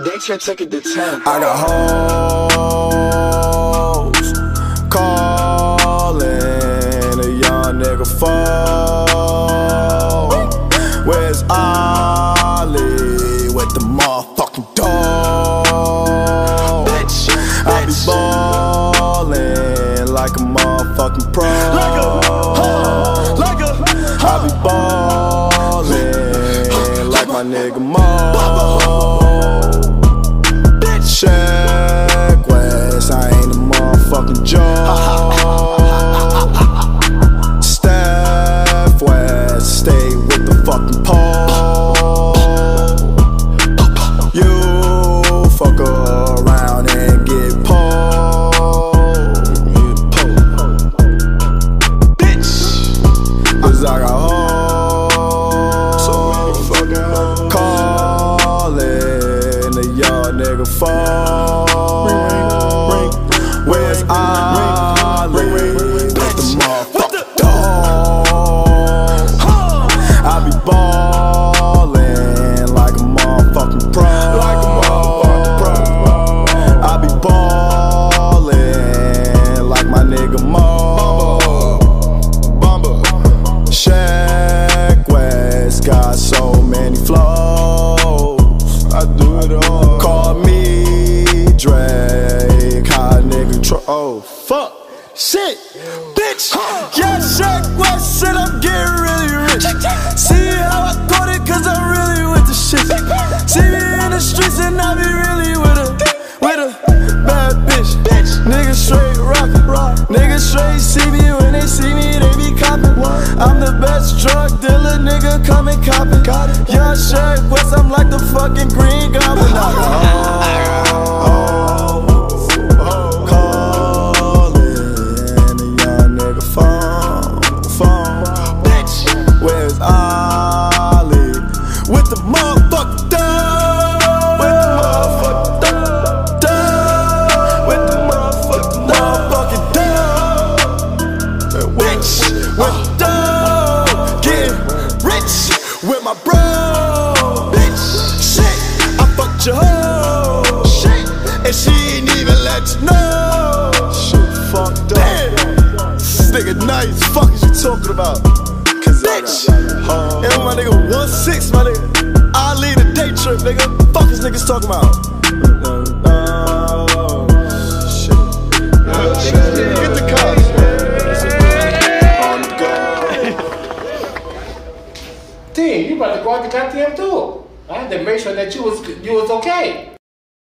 They should take it to 10. I got hoes calling a young nigga phone. Where's Ollie with the motherfucking dog? I be ballin' like a motherfucking pro. I be ballin' like my nigga Mo. Sheck Wes, I ain't a motherfucking joke. Sheck Wes, stay with the fucking pole. You fuck around and get pole. Bitch, 'cause I got nigga fall. Where's Ollie with the motherfucking dog? I be ballin' like a motherfucking pro. I be ballin' like my nigga Mo. Sheck Wes got so many flows. I do it all. Oh fuck, shit, bitch, yeah, Sheck Wes said I'm getting really rich. See how I caught it, 'cause I'm really with the shit. See me in the streets and I be really with a bad bitch. Niggas straight rock, niggas straight see me. When they see me, they be copping. I'm the best drug dealer, nigga, come and cop it. Yeah, Sheck Wes, I'm like the fucking Green Goblin. With my bro, bitch, shit, I fucked your hoe, shit, and she ain't even let you know. Shit, fucked up. Damn, this nigga nice, fuck is you talking about? 'Cause bitch, and my nigga 1-6, my nigga, I lead a day trip, nigga. Fuck is niggas talking about? Oh, shit, shit. Get the cops. Damn, you about to go out the goddamn door. I had to make sure that you was okay.